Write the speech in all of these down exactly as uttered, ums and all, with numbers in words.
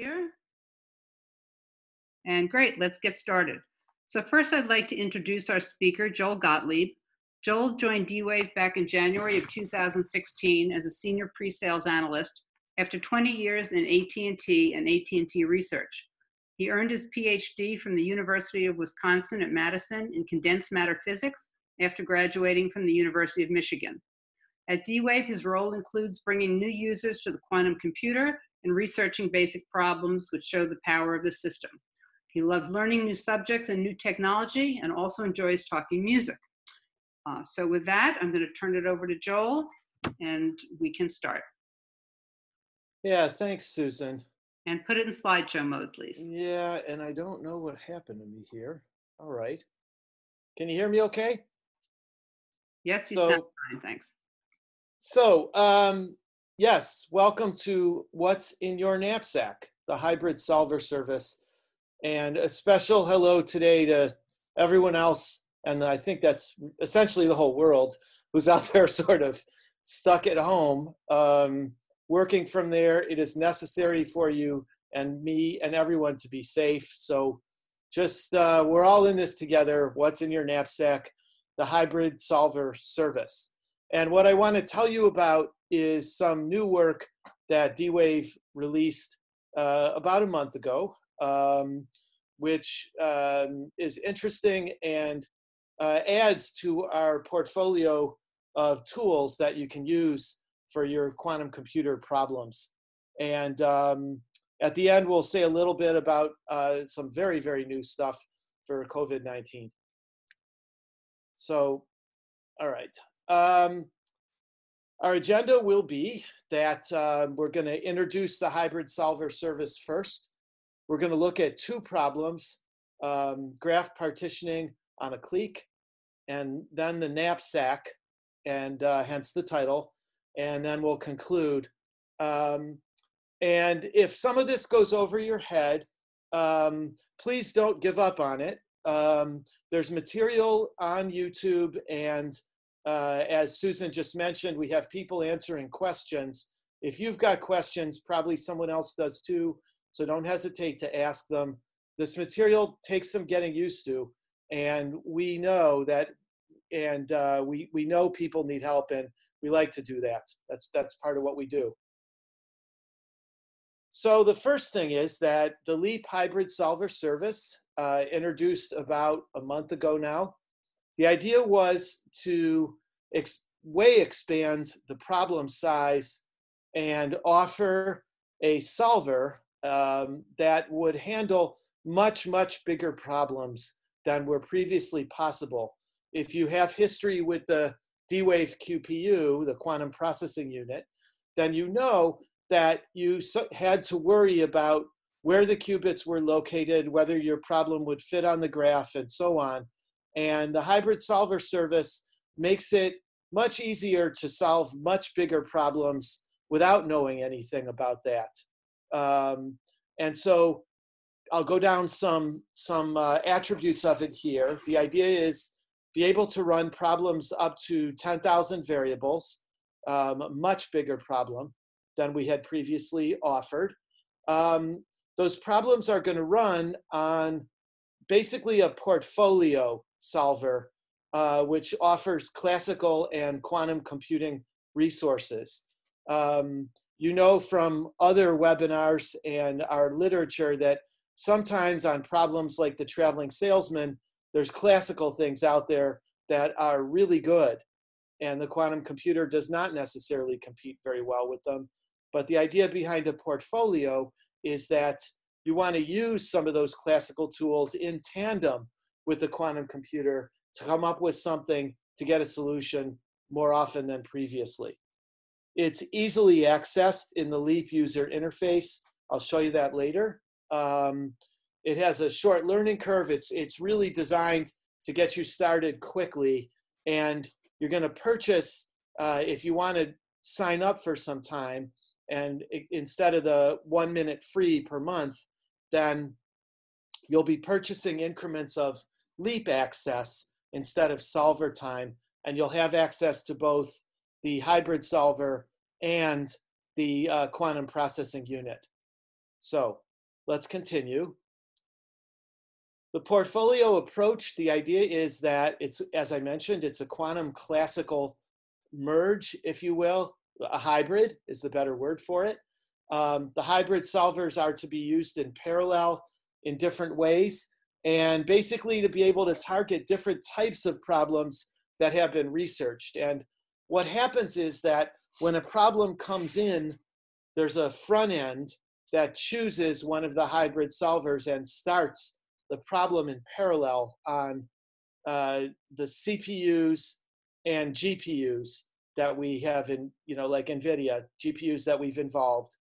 here. And great, let's get started. So first I'd like to introduce our speaker, Joel Gottlieb. Joel joined D-Wave back in January of two thousand sixteen as a senior pre-sales analyst after twenty years in A T and T and A T and T research. He earned his P H D from the University of Wisconsin at Madison in condensed matter physics after graduating from the University of Michigan. At D-Wave, his role includes bringing new users to the quantum computer and researching basic problems which show the power of the system. He loves learning new subjects and new technology and also enjoys talking music. Uh, so with that, I'm going to turn it over to Joel and we can start. Yeah, thanks, Susan. And put it in slideshow mode, please. Yeah, and I don't know what happened to me here. All right. Can you hear me okay? Yes, you so, sound fine, thanks. So, um, yes, welcome to What's in Your Knapsack, the Hybrid Solver Service. And a special hello today to everyone else, and I think that's essentially the whole world, who's out there sort of stuck at home. Um, Working from there, it is necessary for you and me and everyone to be safe. So just, uh, we're all in this together. What's in your knapsack? The Hybrid Solver Service. And what I want to tell you about is some new work that D-Wave released uh, about a month ago, um, which um, is interesting and uh, adds to our portfolio of tools that you can use for your quantum computer problems. And um, at the end, we'll say a little bit about uh, some very, very new stuff for COVID nineteen. So, all right. Um, our agenda will be that uh, we're gonna introduce the Hybrid Solver Service first. We're gonna look at two problems, um, graph partitioning on a clique, and then the knapsack, and uh, hence the title. And then we'll conclude. Um, and if some of this goes over your head, um, please don't give up on it. Um, there's material on YouTube, and uh, as Susan just mentioned, we have people answering questions. If you've got questions, probably someone else does too, so don't hesitate to ask them. This material takes some getting used to, and we know that, and uh, we, we know people need help, and we like to do that. That's, that's part of what we do. So the first thing is that the Leap Hybrid Solver Service, uh, introduced about a month ago now, the idea was to ex way expand the problem size and offer a solver um, that would handle much, much bigger problems than were previously possible. If you have history with the D-Wave Q P U, the quantum processing unit, then you know that you had to worry about where the qubits were located, whether your problem would fit on the graph, and so on. And the Hybrid Solver Service makes it much easier to solve much bigger problems without knowing anything about that. Um, and so I'll go down some, some uh, attributes of it here. The idea is be able to run problems up to ten thousand variables, um, much bigger problem than we had previously offered. Um, those problems are going to run on basically a portfolio solver, uh, which offers classical and quantum computing resources. Um, you know from other webinars and our literature that sometimes on problems like the traveling salesman, there's classical things out there that are really good, and the quantum computer does not necessarily compete very well with them. But the idea behind a portfolio is that you want to use some of those classical tools in tandem with the quantum computer to come up with something to get a solution more often than previously. It's easily accessed in the Leap user interface. I'll show you that later. Um, It has a short learning curve. It's, it's really designed to get you started quickly. And you're going to purchase, uh, if you want to sign up for some time, and it, instead of the one minute free per month, then you'll be purchasing increments of Leap access instead of solver time. And you'll have access to both the hybrid solver and the uh, quantum processing unit. So Let's continue. The portfolio approach, the idea is that it's, as I mentioned, it's a quantum classical merge, if you will. A hybrid is the better word for it. Um, the hybrid solvers are to be used in parallel in different ways, and basically to be able to target different types of problems that have been researched. And what happens is that when a problem comes in, there's a front end that chooses one of the hybrid solvers and starts the problem in parallel on uh, the C P Us and G P Us that we have in, you know, like NVIDIA, G P Us that we've involved.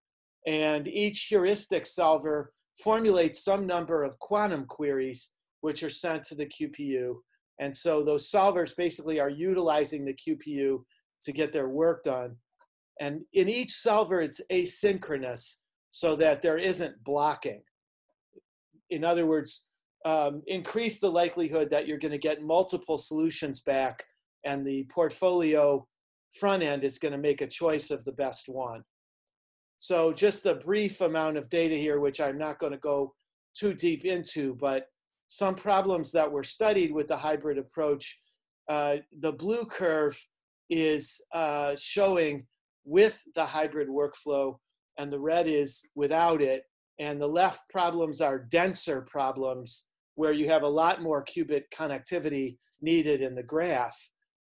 And each heuristic solver formulates some number of quantum queries, which are sent to the Q P U. And so those solvers basically are utilizing the Q P U to get their work done. And in each solver, it's asynchronous so that there isn't blocking. In other words, um, increase the likelihood that you're going to get multiple solutions back, and the portfolio front end is going to make a choice of the best one. So just a brief amount of data here, which I'm not going to go too deep into, but some problems that were studied with the hybrid approach, uh, the blue curve is uh, showing with the hybrid workflow, and the red is without it. And the left problems are denser problems where you have a lot more qubit connectivity needed in the graph.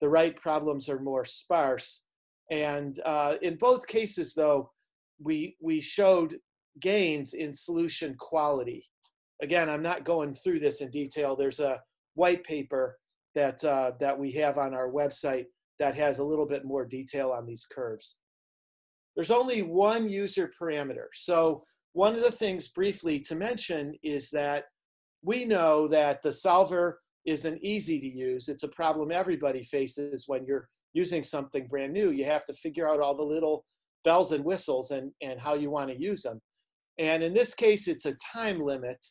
The right problems are more sparse. And uh, in both cases, though, we, we showed gains in solution quality. Again, I'm not going through this in detail. There's a white paper that, uh, that we have on our website that has a little bit more detail on these curves. There's only one user parameter. So one of the things briefly to mention is that we know that the solver isn't easy to use. It's a problem everybody faces when you're using something brand new. You have to figure out all the little bells and whistles and, and how you want to use them. And in this case, it's a time limit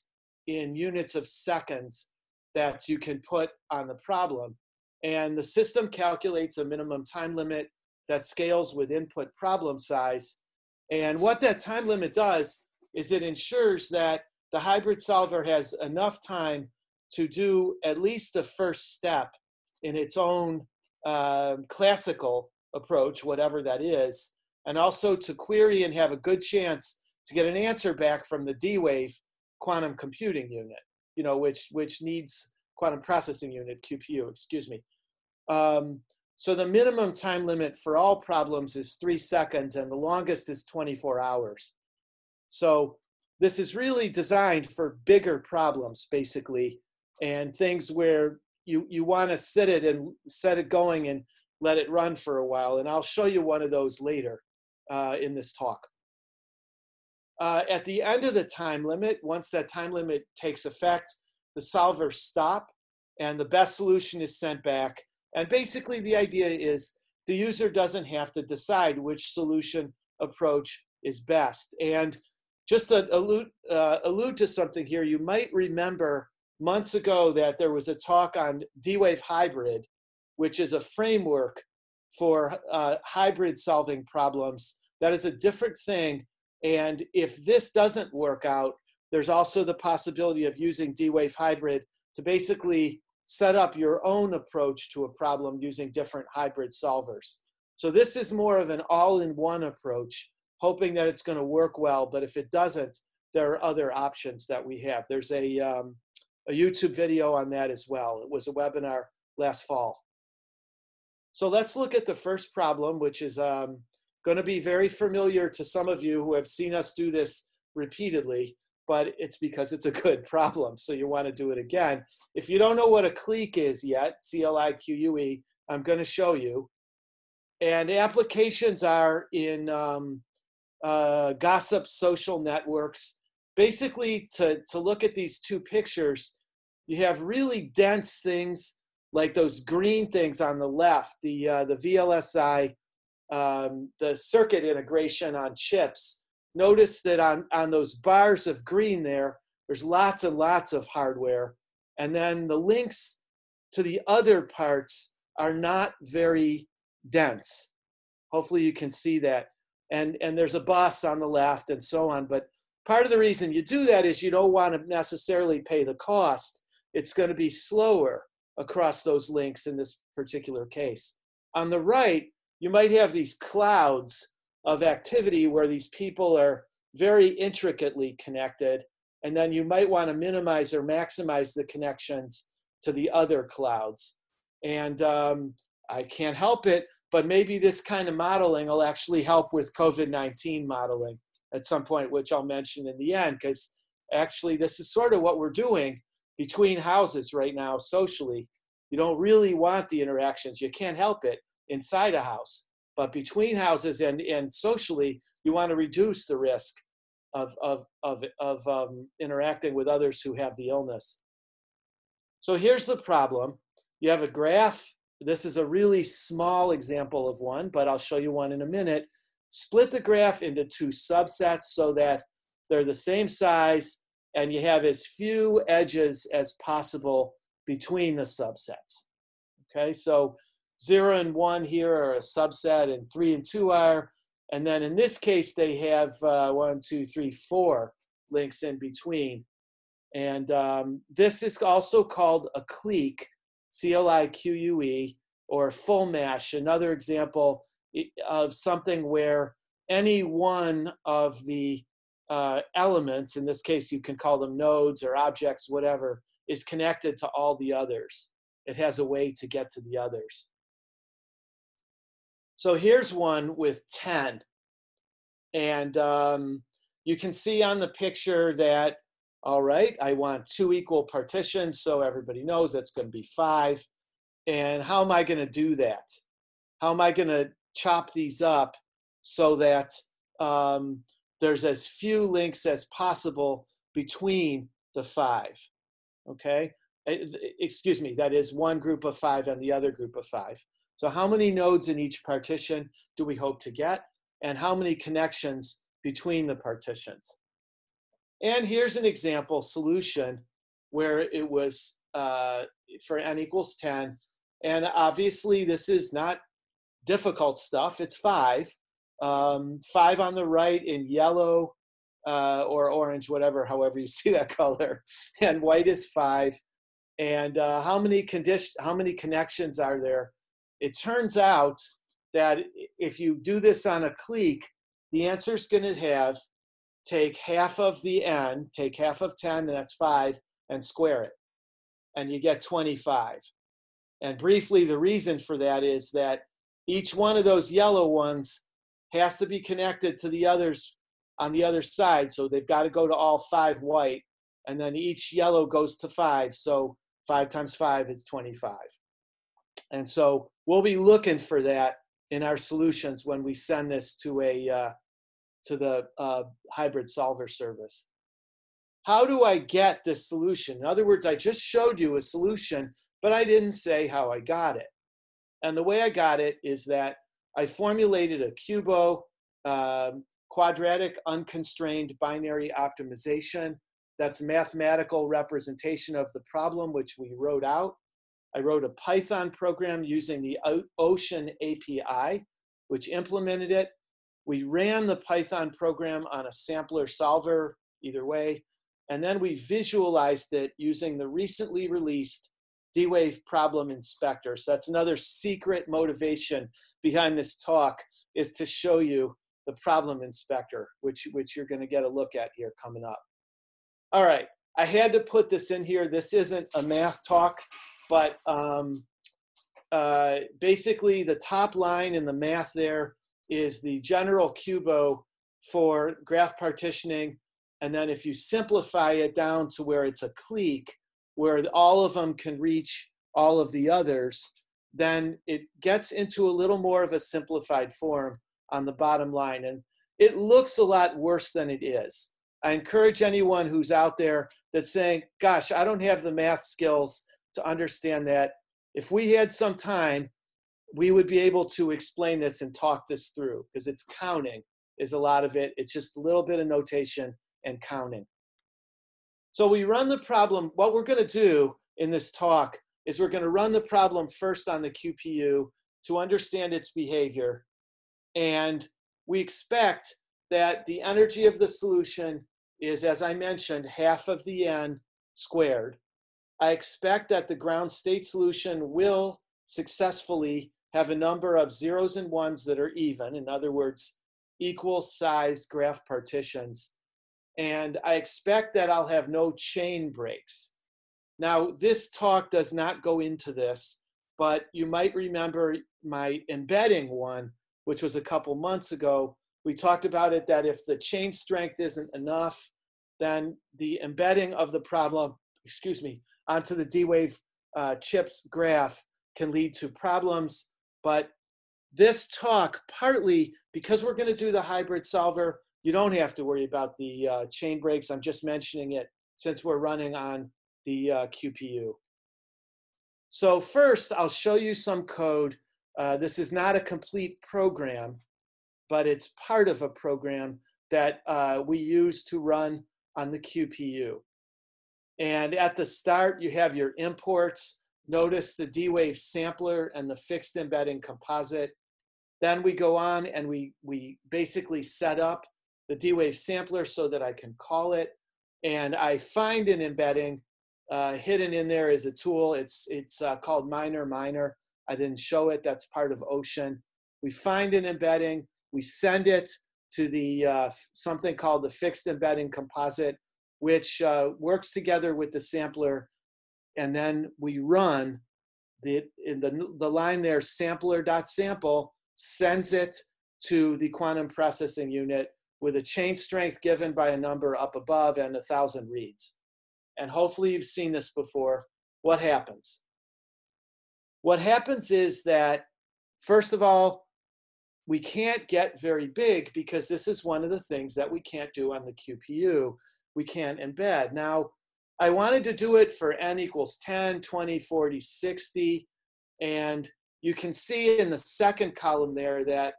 in units of seconds that you can put on the problem. And the system calculates a minimum time limit that scales with input problem size. And what that time limit does is it ensures that the hybrid solver has enough time to do at least the first step in its own uh, classical approach, whatever that is, and also to query and have a good chance to get an answer back from the D-Wave quantum computing unit, you know, which, which needs quantum processing unit, Q P U, excuse me. Um, So the minimum time limit for all problems is three seconds, and the longest is twenty-four hours. So this is really designed for bigger problems, basically, and things where you, you want to sit it and set it going and let it run for a while. And I'll show you one of those later uh, in this talk. Uh, at the end of the time limit, once that time limit takes effect, the solvers stop, and the best solution is sent back. And basically the idea is the user doesn't have to decide which solution approach is best. And just to allude, uh, allude to something here, you might remember months ago that there was a talk on D-Wave Hybrid, which is a framework for uh, hybrid solving problems. That is a different thing. And if this doesn't work out, there's also the possibility of using D-Wave Hybrid to basically set up your own approach to a problem using different hybrid solvers. So this is more of an all-in-one approach, hoping that it's going to work well. But if it doesn't, there are other options that we have. There's a, um, a YouTube video on that as well. It was a webinar last fall. So let's look at the first problem, which is um, going to be very familiar to some of you who have seen us do this repeatedly. But it's because it's a good problem, so you want to do it again. If you don't know what a clique is yet, C L I Q U E, I'm going to show you. And applications are in um, uh, gossip social networks. Basically, to, to look at these two pictures, you have really dense things, like those green things on the left, the, uh, the V L S I, um, the circuit integration on chips. Notice that on, on those bars of green there, there's lots and lots of hardware. And then the links to the other parts are not very dense. Hopefully you can see that. And, and there's a bus on the left and so on. But Part of the reason you do that is you don't want to necessarily pay the cost. It's going to be slower across those links in this particular case. On the right, you might have these clouds of activity where these people are very intricately connected, and then you might want to minimize or maximize the connections to the other clouds. And um, I can't help it, but maybe this kind of modeling will actually help with COVID nineteen modeling at some point, which I'll mention in the end, because actually this is sort of what we're doing between houses right now socially. You don't really want the interactions. You can't help it inside a house. But between houses and, and socially, you want to reduce the risk of, of, of, of um, interacting with others who have the illness. So here's the problem. You have a graph. This is a really small example of one, but I'll show you one in a minute. Split the graph into two subsets so that they're the same size and you have as few edges as possible between the subsets. Okay, so zero and one here are a subset and three and two are, and then in this case they have uh, one, two, three, four links in between. And um, this is also called a clique, C L I Q U E, or full mesh, another example of something where any one of the uh, elements, in this case you can call them nodes or objects, whatever, is connected to all the others. It has a way to get to the others. So here's one with ten. And um, you can see on the picture that, all right, I want two equal partitions, so everybody knows that's going to be five. And how am I going to do that? How am I going to chop these up so that um, there's as few links as possible between the five? Okay, excuse me, that is one group of five and the other group of five. So how many nodes in each partition do we hope to get, and how many connections between the partitions? And here's an example solution where it was uh, for n equals ten. And obviously this is not difficult stuff, it's five. Um, five on the right in yellow uh, or orange, whatever, however you see that color. And white is five. And uh, how many condition, how many connections are there? It turns out that if you do this on a clique, the answer is going to have take half of the n, take half of ten, and that's five, and square it, and you get twenty-five. And briefly, the reason for that is that each one of those yellow ones has to be connected to the others on the other side, so they've got to go to all five white, and then each yellow goes to five, so five times five is twenty-five. And so we'll be looking for that in our solutions when we send this to a uh, to the uh, hybrid solver service. How do I get this solution? In other words, I just showed you a solution, but I didn't say how I got it. And the way I got it is that I formulated a CUBO um, quadratic unconstrained binary optimization. That's a mathematical representation of the problem which we wrote out. I wrote a Python program using the Ocean A P I, which implemented it. We ran the Python program on a sampler solver, either way, and then we visualized it using the recently released D-Wave problem inspector. So that's another secret motivation behind this talk, is to show you the problem inspector, which, which you're going to get a look at here coming up. All right, I had to put this in here. This isn't a math talk. But um, uh, basically, the top line in the math there is the general CUBO for graph partitioning. And then if you simplify it down to where it's a clique, where all of them can reach all of the others, then it gets into a little more of a simplified form on the bottom line. And it looks a lot worse than it is. I encourage anyone who's out there that's saying, gosh, I don't have the math skills to understand that, if we had some time, we would be able to explain this and talk this through, because it's counting is a lot of it. It's just a little bit of notation and counting. So we run the problem. What we're going to do in this talk is we're going to run the problem first on the Q P U to understand its behavior. And we expect that the energy of the solution is, as I mentioned, half of the n squared. I expect that the ground state solution will successfully have a number of zeros and ones that are even, in other words, equal size graph partitions. And I expect that I'll have no chain breaks. Now, this talk does not go into this, but you might remember my embedding one, which was a couple months ago. We talked about it, that if the chain strength isn't enough, then the embedding of the problem, excuse me, onto the D-Wave uh, chips graph can lead to problems. But this talk, partly because we're going to do the hybrid solver, you don't have to worry about the uh, chain breaks. I'm just mentioning it since we're running on the uh, Q P U. So first, I'll show you some code. Uh, this is not a complete program, but it's part of a program that uh, we use to run on the Q P U. And at the start, you have your imports. Notice the D-Wave sampler and the fixed embedding composite. Then we go on and we, we basically set up the D-Wave sampler so that I can call it. And I find an embedding. Uh, hidden in there is a tool. It's, it's uh, called Minor Minor. I didn't show it. That's part of Ocean. We find an embedding. We send it to the uh, something called the fixed embedding composite, which uh, works together with the sampler. And then we run the, in the, the line there, sampler.sample, sends it to the quantum processing unit with a chain strength given by a number up above and one thousand reads. And hopefully you've seen this before. What happens? What happens is that, first of all, we can't get very big because this is one of the things that we can't do on the Q P U. We can't embed. Now, I wanted to do it for n equals ten, twenty, forty, sixty. And you can see in the second column there that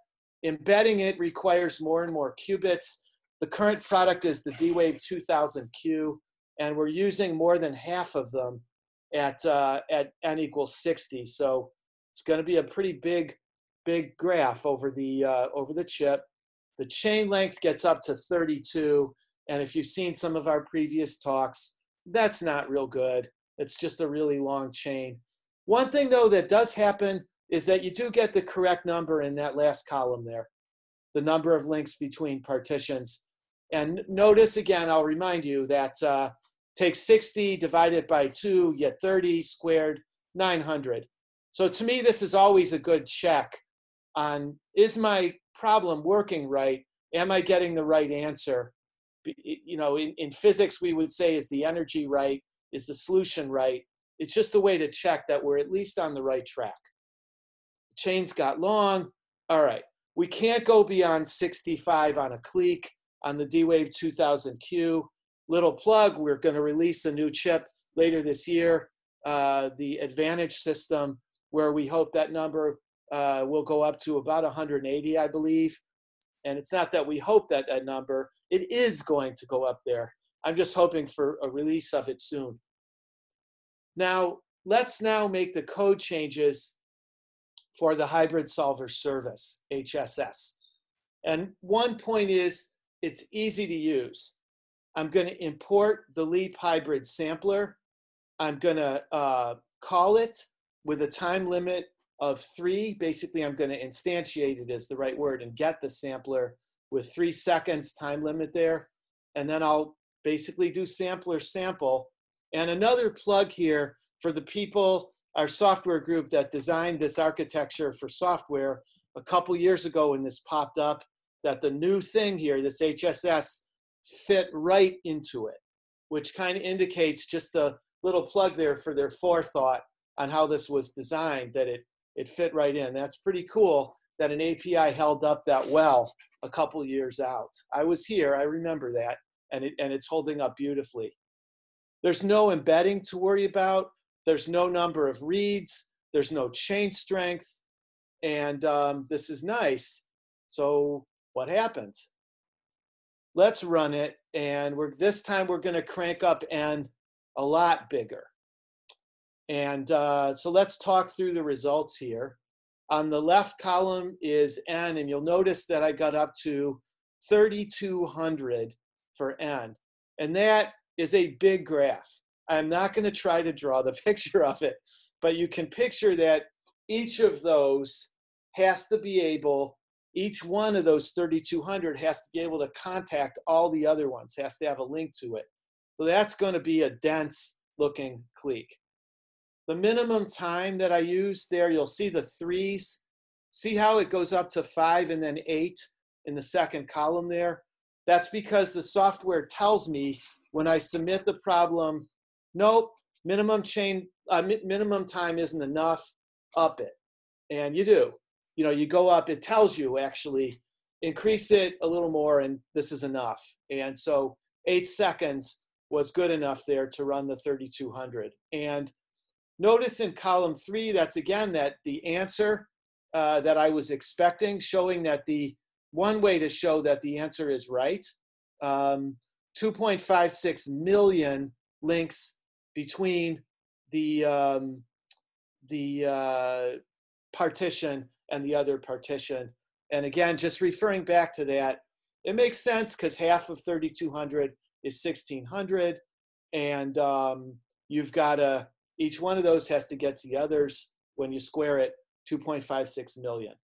embedding it requires more and more qubits. The current product is the D-Wave two thousand Q. And we're using more than half of them at, uh, at n equals sixty. So it's going to be a pretty big, big graph over the, uh, over the chip. The chain length gets up to thirty-two. And if you've seen some of our previous talks, that's not real good. It's just a really long chain. One thing, though, that does happen is that you do get the correct number in that last column there, the number of links between partitions. And notice, again, I'll remind you that uh, take sixty, divide it by two, get thirty squared, nine hundred. So to me, this is always a good check on, is my problem working right? Am I getting the right answer? You know, in, in physics, we would say, is the energy right? Is the solution right? It's just a way to check that we're at least on the right track. Chains got long. All right. We can't go beyond sixty-five on a clique on the D-Wave two thousand Q. Little plug, we're going to release a new chip later this year, uh, the Advantage system, where we hope that number uh, will go up to about one hundred eighty, I believe. And it's not that we hope that that number, it is going to go up there. I'm just hoping for a release of it soon. Now, let's now make the code changes for the Hybrid Solver Service, H S S. And one point is, it's easy to use. I'm going to import the Leap hybrid sampler. I'm going to uh, call it with a time limit of three. Basically, I'm going to instantiate it as the right word and get the sampler with three seconds time limit there. And then I'll basically do sampler sample. And another plug here for the people, our software group that designed this architecture for software a couple years ago when this popped up, that the new thing here, this H S S, fit right into it, which kind of indicates just a little plug there for their forethought on how this was designed, that it, it fit right in. That's pretty cool that an A P I held up that well a couple years out. I was here, I remember that, and, it, and it's holding up beautifully. There's no embedding to worry about. There's no number of reads. There's no chain strength. And um, this is nice. So what happens? Let's run it, and we're, this time we're going to crank up n a lot bigger. And uh, so let's talk through the results here. On the left column is n, and you'll notice that I got up to thirty-two hundred for n. And that is a big graph. I'm not going to try to draw the picture of it, but you can picture that each of those has to be able, each one of those thirty-two hundred has to be able to contact all the other ones, has to have a link to it. So that's going to be a dense looking clique. The minimum time that I use there, you'll see the threes. See how it goes up to five and then eight in the second column there? That's because the software tells me when I submit the problem, nope, minimum chain, uh, minimum time isn't enough, up it. And you do. You know, you go up, it tells you actually, increase it a little more and this is enough. And so eight seconds was good enough there to run the thirty-two hundred. And notice in column three, that's again that the answer uh, that I was expecting, showing that the one way to show that the answer is right, um, two point five six million links between the, um, the uh, partition and the other partition. And again, just referring back to that, it makes sense because half of thirty-two hundred is sixteen hundred, and um, you've got a, each one of those has to get to the others when you square it, two point five six million.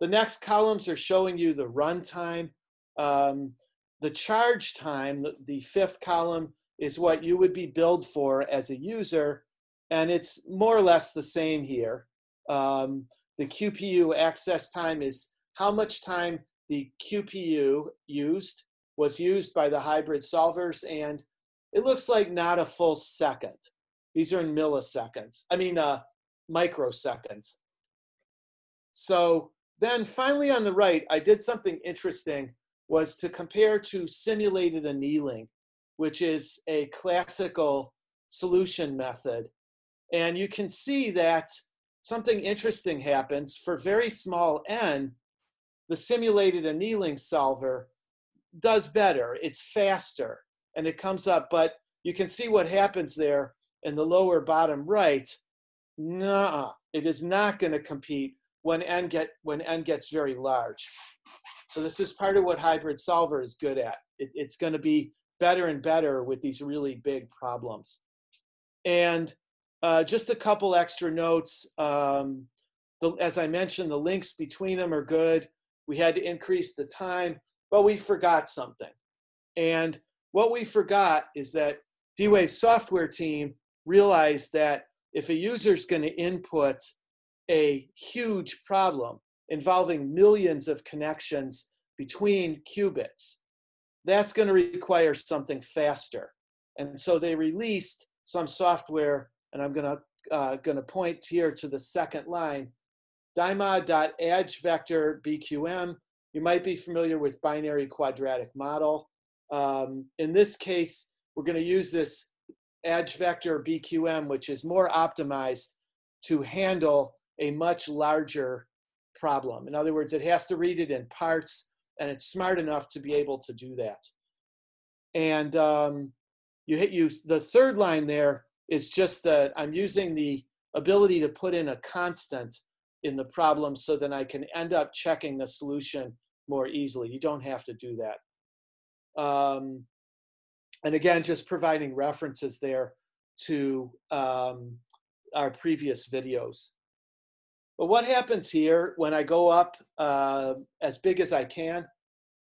The next columns are showing you the run time. Um, the charge time, the, the fifth column, is what you would be billed for as a user, and it's more or less the same here. Um, the Q P U access time is how much time the Q P U used, was used by the hybrid solvers, and it looks like not a full second. These are in milliseconds, I mean uh, microseconds. So then finally on the right, I did something interesting, was to compare to simulated annealing, which is a classical solution method. And you can see that something interesting happens. For very small n, the simulated annealing solver does better, it's faster, and it comes up, but you can see what happens there. In the lower bottom right, nah, it is not going to compete when n get when n gets very large. So this is part of what hybrid solver is good at. It, it's going to be better and better with these really big problems. And uh, just a couple extra notes. Um, the, as I mentioned, the links between them are good. We had to increase the time, but we forgot something. And what we forgot is that D-Wave software team realize that if a user is going to input a huge problem involving millions of connections between qubits, that's going to require something faster. And so they released some software, and I'm going to, uh, going to point here to the second line, dimod dot edge vector B Q M. You might be familiar with binary quadratic model. Um, in this case, we're going to use this edge vector B Q M, which is more optimized to handle a much larger problem. In other words, it has to read it in parts, and it's smart enough to be able to do that. And um, you hit you. The third line there is just that I'm using the ability to put in a constant in the problem so that I can end up checking the solution more easily. You don't have to do that. Um, And again, just providing references there to um, our previous videos. But what happens here when I go up uh, as big as I can?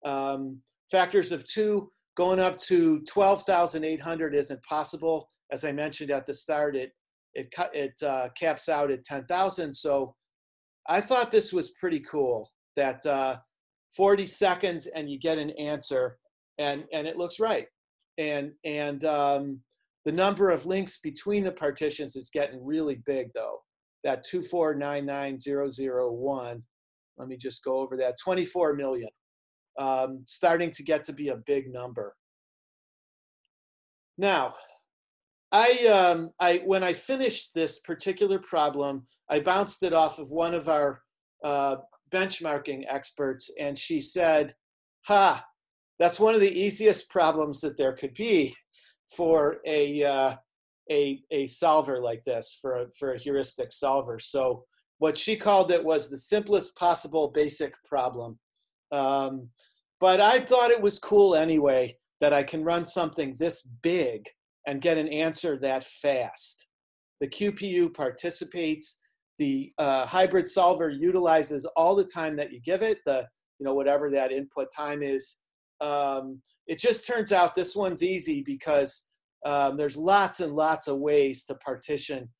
Um, factors of two, going up to twelve thousand eight hundred isn't possible. As I mentioned at the start, it, it, it uh, caps out at ten thousand. So I thought this was pretty cool, that uh, forty seconds and you get an answer, and, and it looks right. And, and um, the number of links between the partitions is getting really big, though. That two four nine nine zero zero one, let me just go over that, twenty-four million, um, starting to get to be a big number. Now, I, um, I, when I finished this particular problem, I bounced it off of one of our uh, benchmarking experts, and she said, ha, that's one of the easiest problems that there could be for a, uh, a, a solver like this, for a, for a heuristic solver. So what she called it was the simplest possible basic problem. Um, but I thought it was cool anyway, that I can run something this big and get an answer that fast. The Q P U participates. The uh, hybrid solver utilizes all the time that you give it, the, you know, whatever that input time is. Um, it just turns out this one's easy because um, there's lots and lots of ways to partition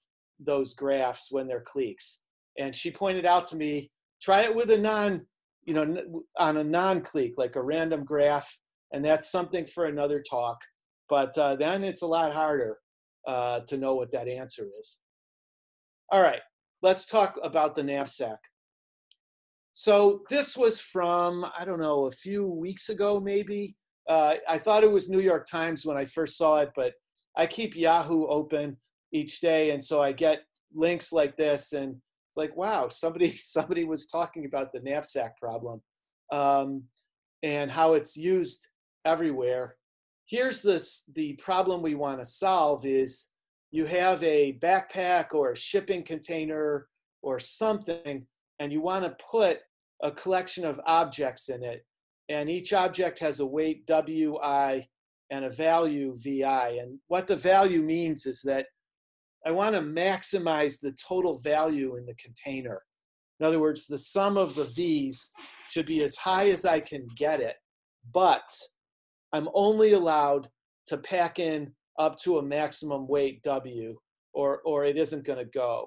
those graphs when they're cliques. And she pointed out to me, try it with a non, you know, on a non-clique, like a random graph, and that's something for another talk. But uh, then it's a lot harder uh, to know what that answer is. All right, let's talk about the knapsack. So this was from, I don't know, a few weeks ago maybe. Uh, I thought it was New York Times when I first saw it, but I keep Yahoo open each day, and so I get links like this, and it's like, wow, somebody, somebody was talking about the knapsack problem um, and how it's used everywhere. Here's this, the problem we want to solve is you have a backpack or a shipping container or something, and you want to put a collection of objects in it. And each object has a weight W I and a value V I. And what the value means is that I want to maximize the total value in the container. In other words, the sum of the V's should be as high as I can get it, but I'm only allowed to pack in up to a maximum weight W, or, or it isn't going to go.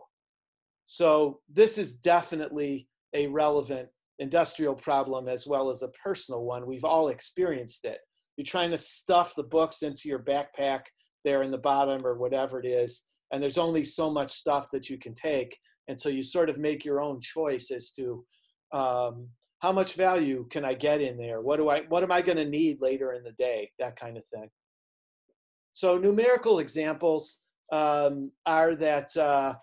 So this is definitely a relevant industrial problem as well as a personal one. We've all experienced it. You're trying to stuff the books into your backpack there in the bottom or whatever it is, and there's only so much stuff that you can take. And so you sort of make your own choice as to um, how much value can I get in there? What do I, what am I going to need later in the day? That kind of thing. So numerical examples um, are that uh,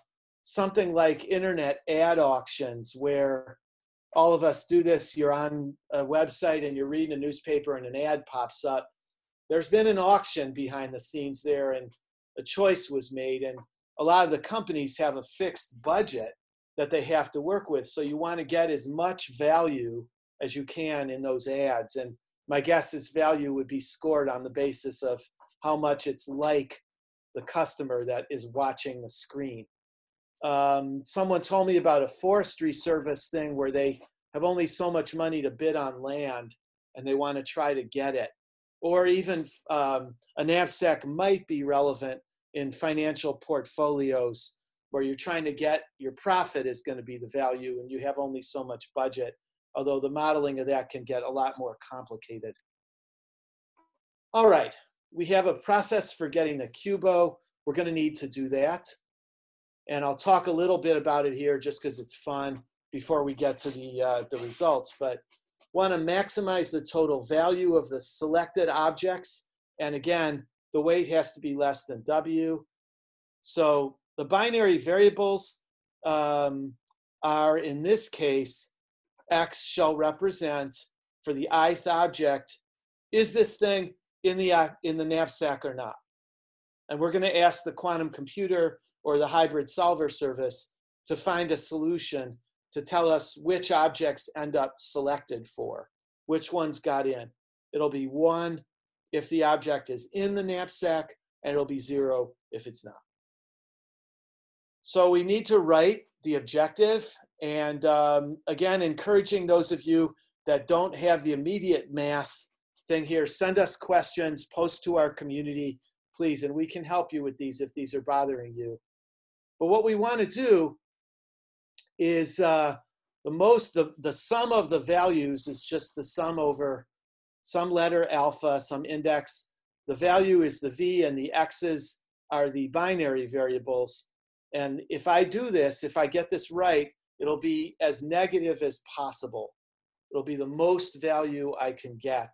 something like internet ad auctions, where all of us do this. You're on a website and you're reading a newspaper and an ad pops up. There's been an auction behind the scenes there, and a choice was made, and a lot of the companies have a fixed budget that they have to work with. So you want to get as much value as you can in those ads. And my guess is value would be scored on the basis of how much it's like the customer that is watching the screen. Um, someone told me about a forestry service thing where they have only so much money to bid on land and they want to try to get it. Or even um, a knapsack might be relevant in financial portfolios where you're trying to get your profit is going to be the value and you have only so much budget, although the modeling of that can get a lot more complicated. All right. We have a process for getting the CUBO. We're going to need to do that. And I'll talk a little bit about it here just because it's fun before we get to the, uh, the results. But want to maximize the total value of the selected objects. And again, the weight has to be less than W. So the binary variables um, are, in this case, X shall represent for the ith object, is this thing in the, uh, in the knapsack or not? And we're going to ask the quantum computer or the hybrid solver service to find a solution to tell us which objects end up selected for, which ones got in. It'll be one if the object is in the knapsack, and it'll be zero if it's not. So we need to write the objective. And um, again, encouraging those of you that don't have the immediate math thing here, send us questions, post to our community, please, and we can help you with these if these are bothering you. But what we want to do is uh, the most, the, the sum of the values is just the sum over some letter alpha, some index. The value is the V and the X's are the binary variables. And if I do this, if I get this right, it'll be as negative as possible. It'll be the most value I can get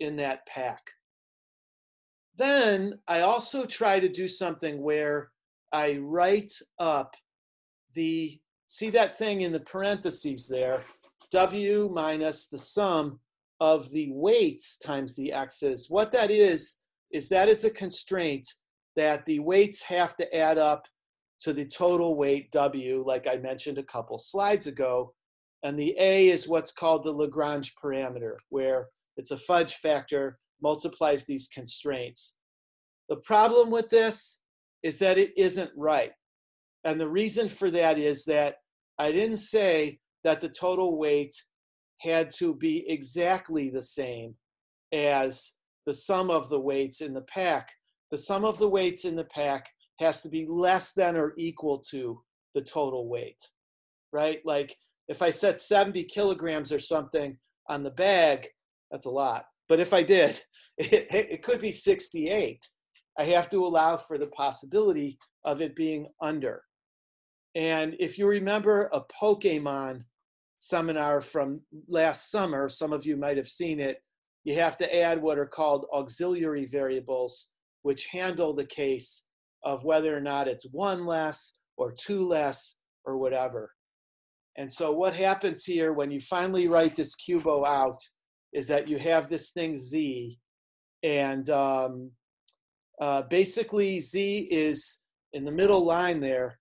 in that pack. Then I also try to do something where I write up the, see that thing in the parentheses there, W minus the sum of the weights times the X's. What that is, is that is a constraint that the weights have to add up to the total weight W, like I mentioned a couple slides ago. And the A is what's called the Lagrange parameter, where it's a fudge factor multiplies these constraints. The problem with this is that it isn't right. And the reason for that is that I didn't say that the total weight had to be exactly the same as the sum of the weights in the pack. The sum of the weights in the pack has to be less than or equal to the total weight, right? Like if I set seventy kilograms or something on the bag, that's a lot. But if I did, it, it could be sixty-eight. I have to allow for the possibility of it being under. And if you remember a Pokemon seminar from last summer, some of you might have seen it, you have to add what are called auxiliary variables, which handle the case of whether or not it's one less or two less or whatever. And so what happens here when you finally write this CUBO out is that you have this thing Z, and um, uh, basically Z is in the middle line there.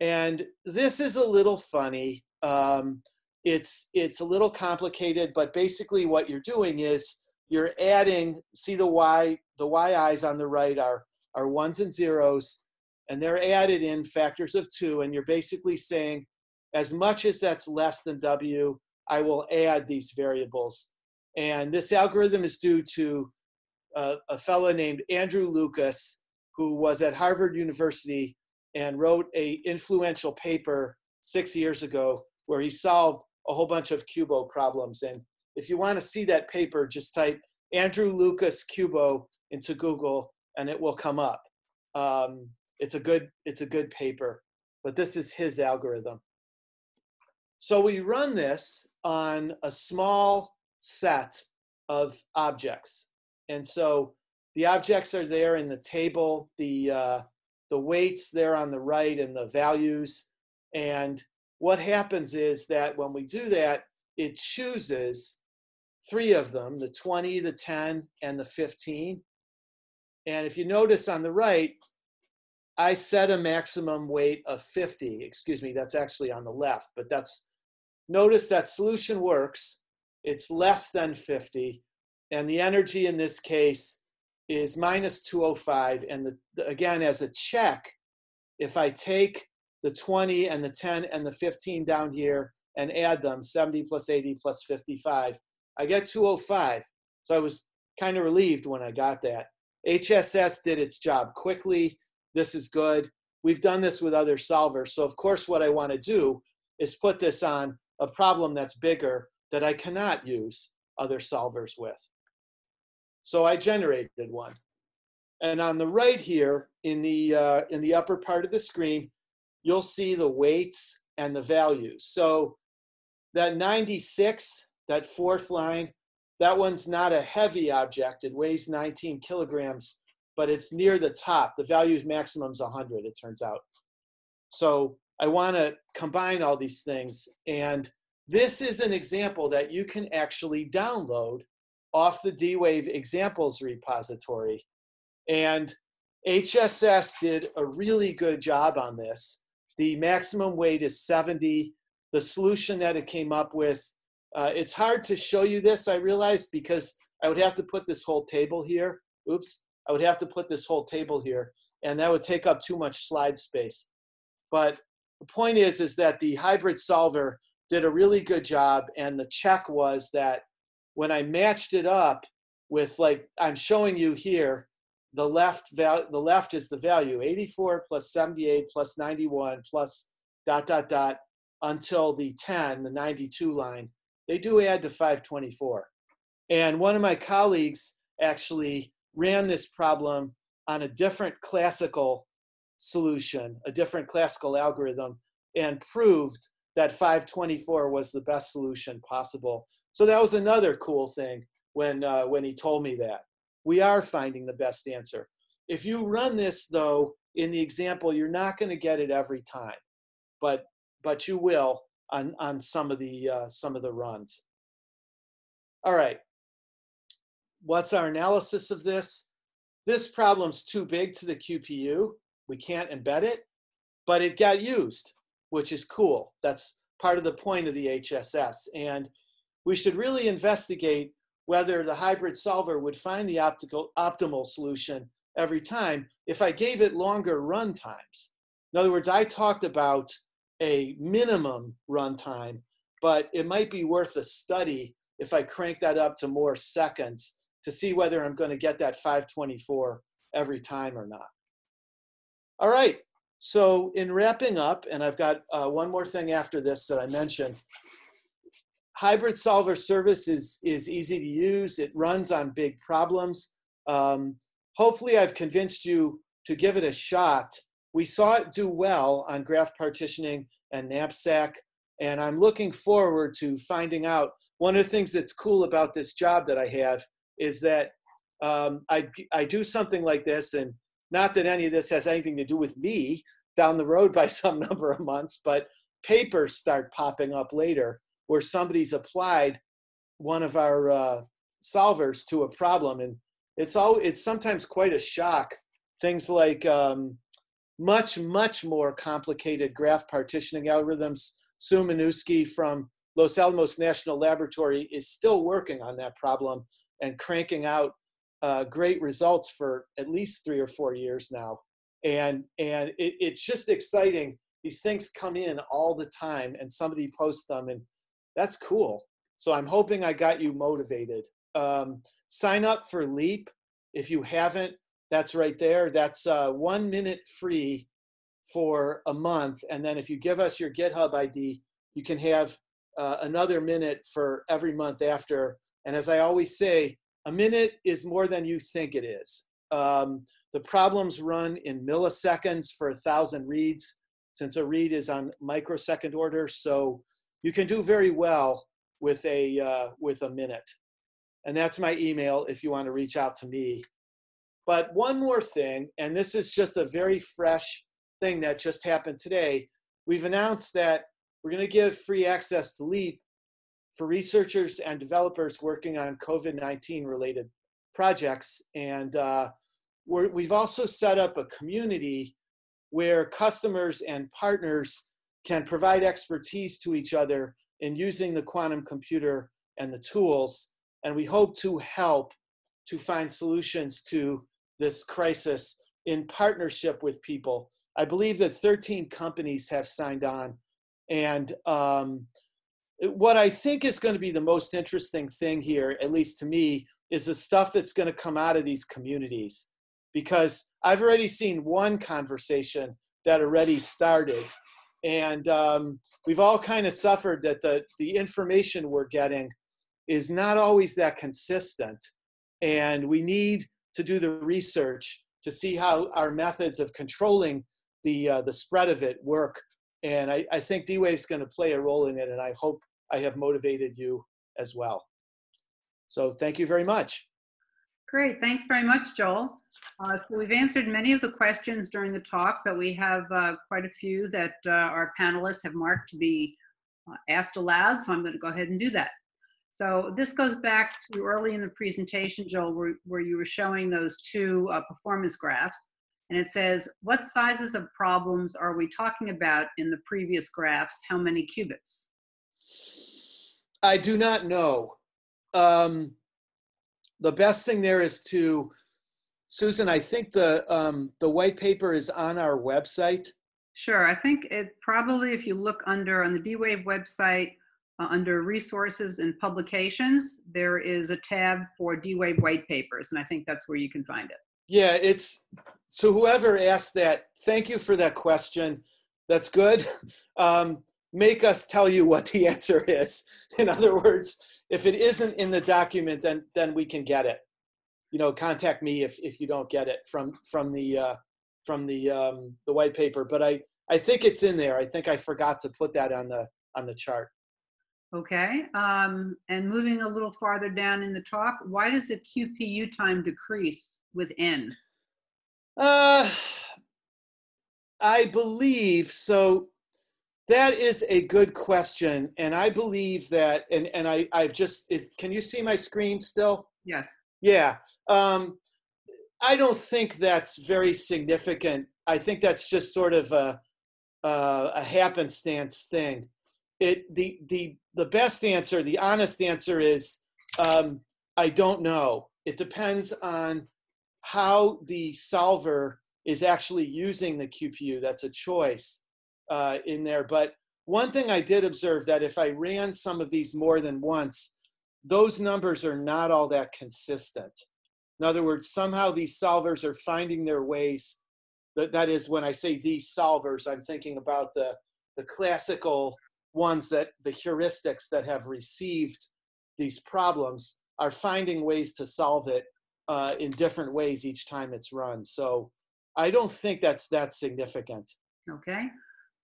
And this is a little funny. Um, it's, it's a little complicated, but basically what you're doing is you're adding, see the Y, the Y I's on the right are, are ones and zeros, and they're added in factors of two, and you're basically saying as much as that's less than W, I will add these variables. And this algorithm is due to a, a fellow named Andrew Lucas, who was at Harvard University and wrote an influential paper six years ago where he solved a whole bunch of CUBO problems. And if you want to see that paper, just type Andrew Lucas CUBO into Google and it will come up. Um, it's a good, it's a good paper, but this is his algorithm. So we run this on a small set of objects. And so the objects are there in the table, the, uh, the weights there on the right and the values. And what happens is that when we do that, it chooses three of them, the twenty, the ten, and the fifteen. And if you notice on the right, I set a maximum weight of fifty. Excuse me, that's actually on the left, but that's, notice that solution works. It's less than fifty. And the energy in this case is minus two oh five. And the, the, again, as a check, if I take the twenty and the ten and the fifteen down here and add them, seventy plus eighty plus fifty-five, I get two oh five. So I was kind of relieved when I got that. H S S did its job quickly. This is good. We've done this with other solvers. So of course, what I want to do is put this on a problem that's bigger that I cannot use other solvers with. So I generated one. And on the right here, in the, uh, in the upper part of the screen, you'll see the weights and the values. So that ninety-six, that fourth line, that one's not a heavy object. It weighs nineteen kilograms, but it's near the top. The value's maximum is one hundred, it turns out. So I want to combine all these things. And this is an example that you can actually download off the D-Wave examples repository. And H S S did a really good job on this. The maximum weight is seventy. The solution that it came up with, uh, it's hard to show you this, I realized, because I would have to put this whole table here. Oops, I would have to put this whole table here, and that would take up too much slide space. But the point is, is that the hybrid solver did a really good job, and the check was that when I matched it up with, like I'm showing you here, the left, val the left is the value, eighty-four plus seventy-eight plus ninety-one plus dot, dot, dot, until the ten, the ninety-two line, they do add to five twenty-four. And one of my colleagues actually ran this problem on a different classical solution, a different classical algorithm, and proved that five twenty-four was the best solution possible. So that was another cool thing when, uh, when he told me that. We are finding the best answer. If you run this, though, in the example, you're not going to get it every time, but, but you will on, on some, of the, uh, some of the runs. All right. What's our analysis of this? This problem's too big to the Q P U. We can't embed it, but it got used, which is cool. That's part of the point of the H S S. And we should really investigate whether the hybrid solver would find the optical, optimal solution every time if I gave it longer run times. In other words, I talked about a minimum run time, but it might be worth a study if I crank that up to more seconds to see whether I'm going to get that five twenty-four every time or not. All right, so in wrapping up, and I've got uh, one more thing after this that I mentioned, Hybrid Solver Service is, is easy to use. It runs on big problems. Um, hopefully I've convinced you to give it a shot. We saw it do well on graph partitioning and knapsack, and I'm looking forward to finding out. One of the things that's cool about this job that I have is that um, I, I do something like this, and not that any of this has anything to do with me down the road by some number of months, but papers start popping up later where somebody's applied one of our uh, solvers to a problem, and it's, all, it's sometimes quite a shock. Things like um, much, much more complicated graph partitioning algorithms. Sue Minuski from Los Alamos National Laboratory is still working on that problem and cranking out uh, great results for at least three or four years now. And, and it, it's just exciting. These things come in all the time and somebody posts them, and that's cool. So I'm hoping I got you motivated. Um, sign up for Leap if you haven't. That's right there. That's uh, one minute free for a month. And then if you give us your GitHub I D, you can have uh, another minute for every month after. And as I always say, a minute is more than you think it is. Um, the problems run in milliseconds for a thousand reads, since a read is on microsecond order. So you can do very well with a, uh, with a minute. And that's my email if you want to reach out to me. But one more thing, and this is just a very fresh thing that just happened today. We've announced that we're going to give free access to Leap for researchers and developers working on COVID nineteen related projects. And uh, we're, we've also set up a community where customers and partners can provide expertise to each other in using the quantum computer and the tools. And we hope to help to find solutions to this crisis in partnership with people. I believe that thirteen companies have signed on. And um, what I think is going to be the most interesting thing here, at least to me, is the stuff that's going to come out of these communities. Because I've already seen one conversation that already started. And um, we've all kind of suffered that the, the information we're getting is not always that consistent. And we need to do the research to see how our methods of controlling the, uh, the spread of it work. And I, I think D-Wave's going to play a role in it, and I hope I have motivated you as well. So thank you very much. Great. Thanks very much, Joel. Uh, so we've answered many of the questions during the talk, but we have uh, quite a few that uh, our panelists have marked to be uh, asked aloud, so I'm going to go ahead and do that. So this goes back to early in the presentation, Joel, where, where you were showing those two uh, performance graphs. And it says, what sizes of problems are we talking about in the previous graphs? How many qubits? I do not know. Um, the best thing there is to, Susan, I think the, um, the white paper is on our website. Sure, I think it probably, if you look under on the D-Wave website, Uh, under resources and publications, there is a tab for D-Wave white papers, and I think that's where you can find it. Yeah, it's, so whoever asked that, thank you for that question. That's good. Um, make us tell you what the answer is. In other words, if it isn't in the document, then, then we can get it. You know, contact me if, if you don't get it from, from, the, uh, from the, um, the white paper. But I, I think it's in there. I think I forgot to put that on the, on the chart. Okay, um, and moving a little farther down in the talk, why does the Q P U time decrease with N? Uh, I believe, so that is a good question. And I believe that, and, and I, I've just, is, can you see my screen still? Yes. Yeah, um, I don't think that's very significant. I think that's just sort of a, a, a happenstance thing. It, the, the, the best answer, the honest answer is, um, I don't know. It depends on how the solver is actually using the Q P U. That's a choice uh, in there. But one thing I did observe that if I ran some of these more than once, those numbers are not all that consistent. In other words, somehow these solvers are finding their ways. That, that is, when I say these solvers, I'm thinking about the, the classical ones, that the heuristics that have received these problems are finding ways to solve it uh, in different ways each time it's run. So I don't think that's that significant. Okay.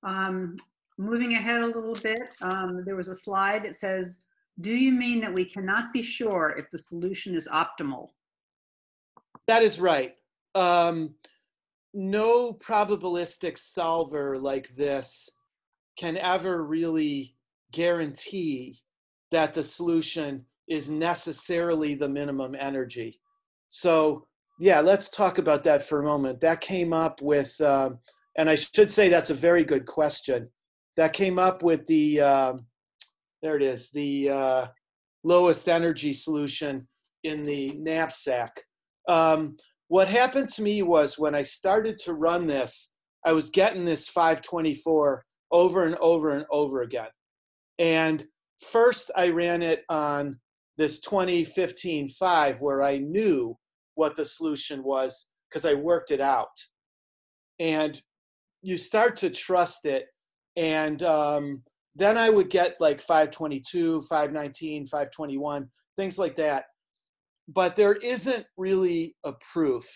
Um, moving ahead a little bit, um, there was a slide that says, do you mean that we cannot be sure if the solution is optimal? That is right. Um, no probabilistic solver like this can ever really guarantee that the solution is necessarily the minimum energy. So yeah, let's talk about that for a moment. That came up with, um, and I should say that's a very good question. That came up with the, um, there it is, the uh, lowest energy solution in the knapsack. Um, what happened to me was when I started to run this, I was getting this five twenty-four over and over and over again. And first I ran it on this twenty fifteen five where I knew what the solution was because I worked it out. And you start to trust it. And um, then I would get like five twenty-two, five nineteen, five twenty-one, things like that. But there isn't really a proof.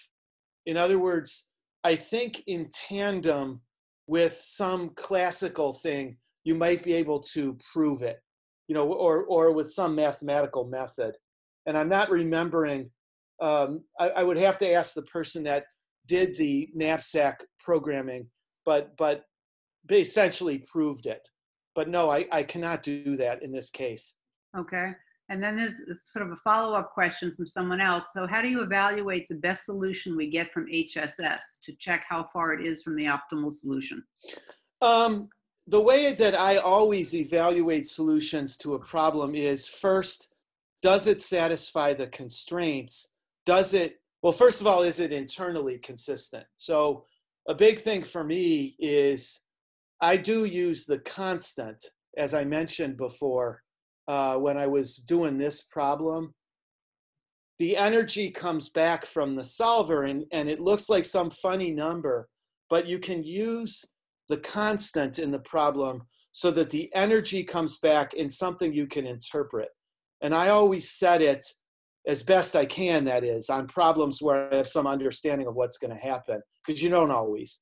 In other words, I think in tandem with some classical thing, you might be able to prove it, you know, or, or with some mathematical method. And I'm not remembering, um, I, I would have to ask the person that did the knapsack programming, but, but essentially proved it. But no, I, I cannot do that in this case. Okay. And then there's sort of a follow-up question from someone else. So how do you evaluate the best solution we get from H S S to check how far it is from the optimal solution? Um, the way that I always evaluate solutions to a problem is first, does it satisfy the constraints? Does it, well, first of all, is it internally consistent? So a big thing for me is I do use the constant, as I mentioned before. Uh, when I was doing this problem, the energy comes back from the solver and, and it looks like some funny number, but you can use the constant in the problem so that the energy comes back in something you can interpret. And I always set it as best I can, that is, on problems where I have some understanding of what's going to happen, because you don't always.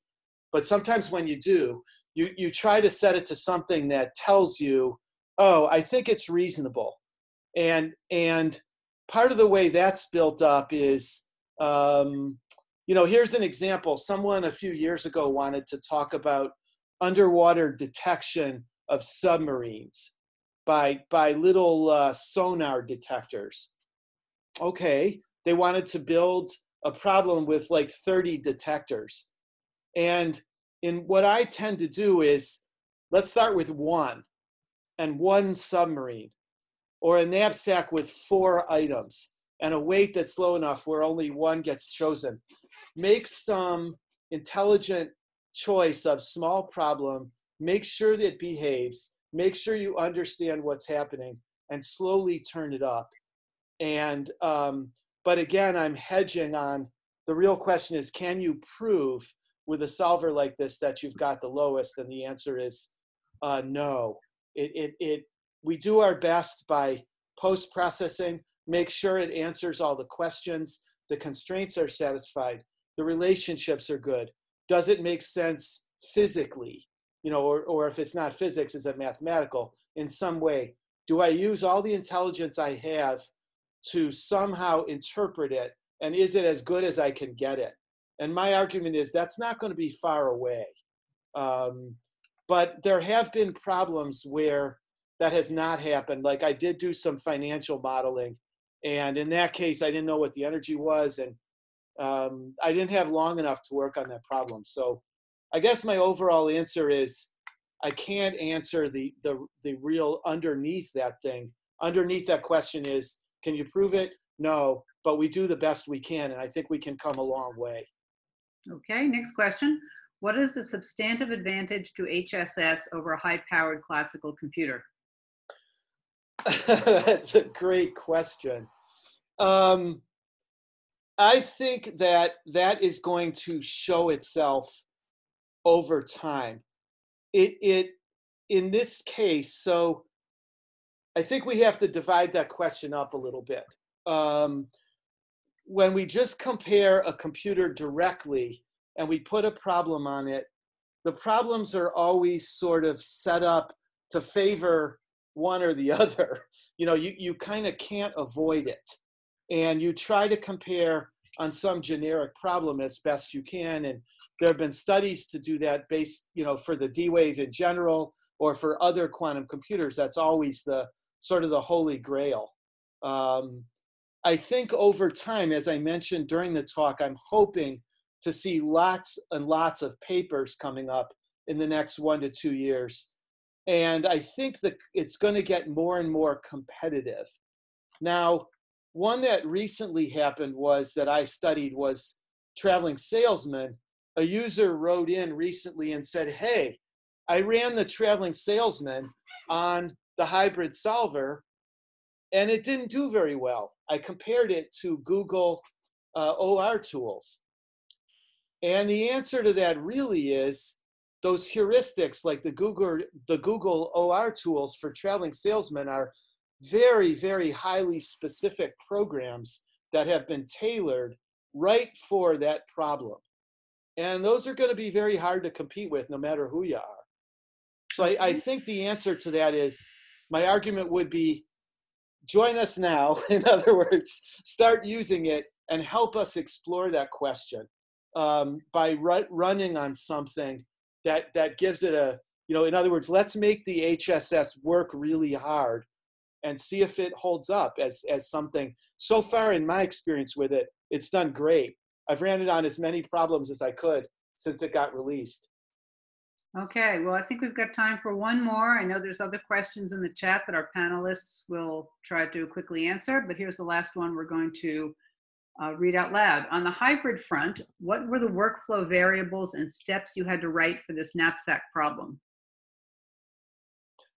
But sometimes when you do, you, you try to set it to something that tells you, oh, I think it's reasonable. And, and part of the way that's built up is, um, you know, here's an example. Someone a few years ago wanted to talk about underwater detection of submarines by, by little uh, sonar detectors. Okay, they wanted to build a problem with like thirty detectors. And in what I tend to do is, let's start with one. And one submarine, or a knapsack with four items, and a weight that's low enough where only one gets chosen. Make some intelligent choice of small problem, make sure that it behaves, make sure you understand what's happening, and slowly turn it up. And, um, but again, I'm hedging on, the real question is, can you prove with a solver like this that you've got the lowest? And the answer is uh, no. It, it, it, we do our best by post-processing, make sure it answers all the questions, the constraints are satisfied, the relationships are good. Does it make sense physically? You know, or, or if it's not physics, is it mathematical in some way? Do I use all the intelligence I have to somehow interpret it? And is it as good as I can get it? And my argument is that's not going to be far away. Um, But there have been problems where that has not happened. Like I did do some financial modeling. And in that case, I didn't know what the energy was. And um, I didn't have long enough to work on that problem. So I guess my overall answer is I can't answer the, the, the real underneath that thing. Underneath that question is, can you prove it? no, but we do the best we can, and I think we can come a long way. Okay, next question. What is the substantive advantage to H S S over a high-powered classical computer? That's a great question. Um, I think that that is going to show itself over time. It, it, in this case, so I think we have to divide that question up a little bit. Um, when we just compare a computer directly and we put a problem on it, the problems are always sort of set up to favor one or the other. You know, you, you kind of can't avoid it. And you try to compare on some generic problem as best you can. And there have been studies to do that based, you know, for the D-Wave in general or for other quantum computers. That's always the sort of the holy grail. Um, I think over time, as I mentioned during the talk, I'm hoping to see lots and lots of papers coming up in the next one to two years. And I think that it's going to get more and more competitive. Now, one that recently happened was that I studied was traveling salesman. A user wrote in recently and said, hey, I ran the traveling salesman on the hybrid solver, and it didn't do very well. I compared it to Google uh, O R tools. And the answer to that really is those heuristics like the Google, the Google O R tools for traveling salesmen are very, very highly specific programs that have been tailored right for that problem. And those are going to be very hard to compete with no matter who you are. So I, I think the answer to that is, my argument would be, join us now. In other words, start using it and help us explore that question um, by ru running on something that, that gives it a, you know, in other words, let's make the H S S work really hard and see if it holds up as, as something. So far in my experience with it, it's done great. I've ran it on as many problems as I could since it got released. Okay, well, I think we've got time for one more. I know there's other questions in the chat that our panelists will try to quickly answer, but here's the last one we're going to uh, read out loud. On the hybrid front, what were the workflow variables and steps you had to write for this knapsack problem?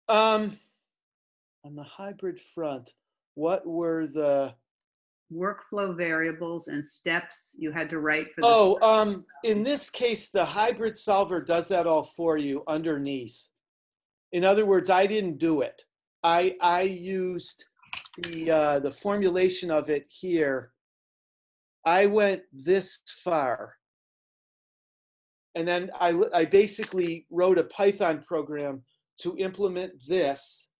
Um, on the hybrid front, what were the workflow variables and steps you had to write for this? Oh, um, in this case, the hybrid solver does that all for you underneath. In other words, I didn't do it. I, I used the, uh, the formulation of it here. I went this far. And then I, I basically wrote a Python program to implement this,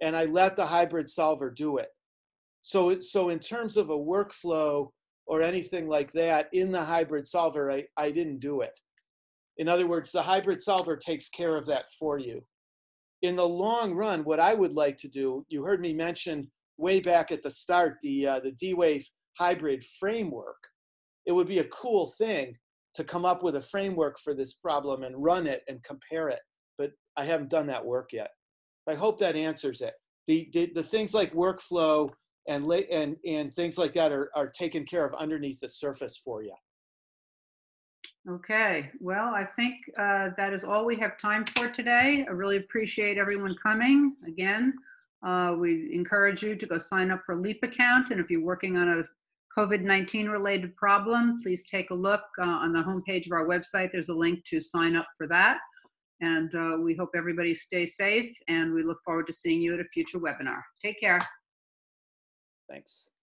and I let the hybrid solver do it. So, it, so in terms of a workflow or anything like that, in the hybrid solver, I, I didn't do it. In other words, the hybrid solver takes care of that for you. In the long run, what I would like to do, you heard me mention way back at the start, the, uh, the D-Wave hybrid framework. It would be a cool thing to come up with a framework for this problem and run it and compare it, but I haven't done that work yet. I hope that answers it. The, the, the things like workflow, And, and, and things like that are, are taken care of underneath the surface for you. Okay, well, I think uh, that is all we have time for today. I really appreciate everyone coming. Again, uh, we encourage you to go sign up for Leap account. And if you're working on a COVID nineteen related problem, please take a look uh, on the homepage of our website. There's a link to sign up for that. And uh, we hope everybody stays safe, and we look forward to seeing you at a future webinar. Take care. Thanks.